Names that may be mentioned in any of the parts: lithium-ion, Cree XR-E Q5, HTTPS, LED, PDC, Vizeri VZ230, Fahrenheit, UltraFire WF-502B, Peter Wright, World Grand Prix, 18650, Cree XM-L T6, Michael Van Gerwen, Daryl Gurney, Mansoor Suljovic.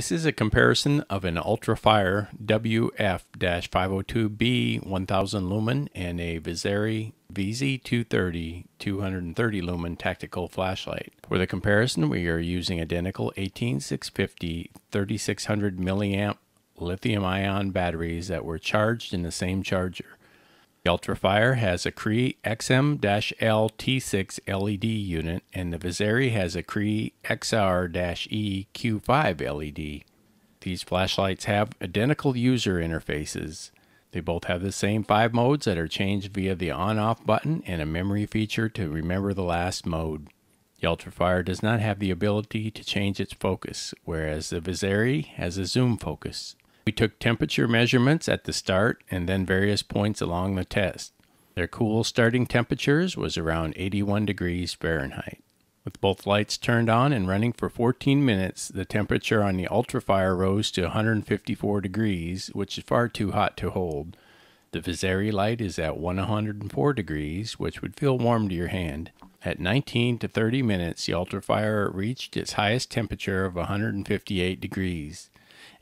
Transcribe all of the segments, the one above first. This is a comparison of an UltraFire WF-502B 1000 lumen and a Vizeri VZ230 230 lumen tactical flashlight. For the comparison, we are using identical 18650 3600 milliamp lithium ion batteries that were charged in the same charger. The UltraFire has a Cree XM-L T6 LED unit, and the Vizeri has a Cree XR-E Q5 LED. These flashlights have identical user interfaces. They both have the same 5 modes that are changed via the on-off button and a memory feature to remember the last mode. The UltraFire does not have the ability to change its focus, whereas the Vizeri has a zoom focus. We took temperature measurements at the start and then various points along the test. Their cool starting temperatures was around 81 degrees Fahrenheit. With both lights turned on and running for 14 minutes, the temperature on the UltraFire rose to 154 degrees, which is far too hot to hold. The Vizeri light is at 104 degrees, which would feel warm to your hand. At 19 to 30 minutes, the UltraFire reached its highest temperature of 158 degrees.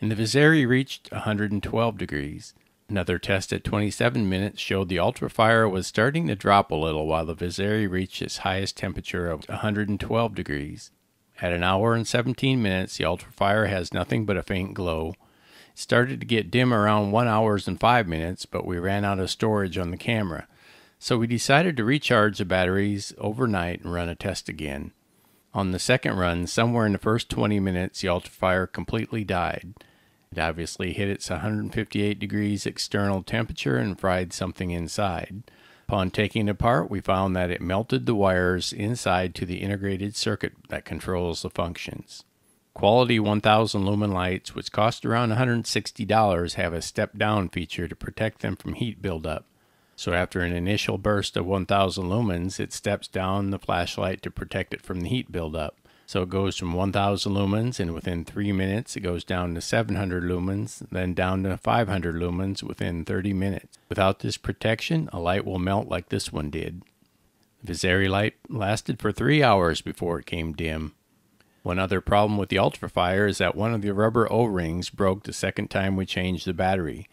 And the Vizeri reached 112 degrees. Another test at 27 minutes showed the UltraFire was starting to drop a little while the Vizeri reached its highest temperature of 112 degrees. At an hour and 17 minutes, the UltraFire has nothing but a faint glow. It started to get dim around 1 hour and 5 minutes, but we ran out of storage on the camera. So we decided to recharge the batteries overnight and run a test again. On the second run, somewhere in the first 20 minutes, the UltraFire completely died. It obviously hit its 158 degrees external temperature and fried something inside. Upon taking it apart, we found that it melted the wires inside to the integrated circuit that controls the functions. Quality 1000 lumen lights, which cost around $160, have a step-down feature to protect them from heat buildup. So after an initial burst of 1000 lumens, it steps down the flashlight to protect it from the heat buildup. So it goes from 1000 lumens, and within 3 minutes it goes down to 700 lumens, then down to 500 lumens within 30 minutes. Without this protection, a light will melt like this one did. The Vizeri light lasted for 3 hours before it came dim. One other problem with the UltraFire is that one of the rubber O-rings broke the second time we changed the battery.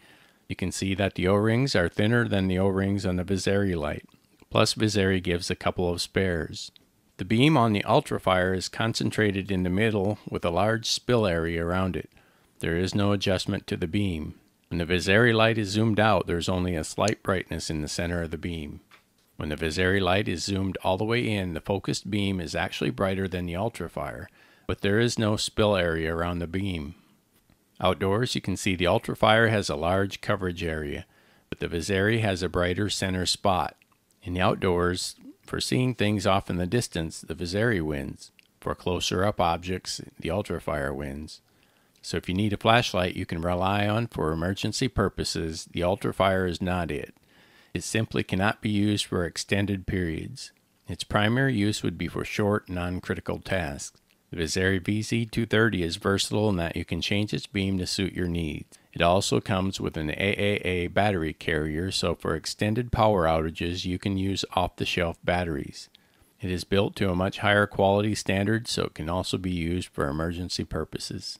You can see that the O-rings are thinner than the O-rings on the Vizeri light. Plus, Vizeri gives a couple of spares. The beam on the UltraFire is concentrated in the middle with a large spill area around it. There is no adjustment to the beam. When the Vizeri light is zoomed out, there is only a slight brightness in the center of the beam. When the Vizeri light is zoomed all the way in, the focused beam is actually brighter than the UltraFire, but there is no spill area around the beam. Outdoors, you can see the UltraFire has a large coverage area, but the Vizeri has a brighter center spot. In the outdoors, for seeing things off in the distance, the Vizeri wins. For closer-up objects, the UltraFire wins. So if you need a flashlight you can rely on for emergency purposes, the UltraFire is not it. It simply cannot be used for extended periods. Its primary use would be for short, non-critical tasks. The Vizeri VZ230 is versatile in that you can change its beam to suit your needs. It also comes with an AAA battery carrier, so for extended power outages you can use off-the-shelf batteries. It is built to a much higher quality standard, so it can also be used for emergency purposes.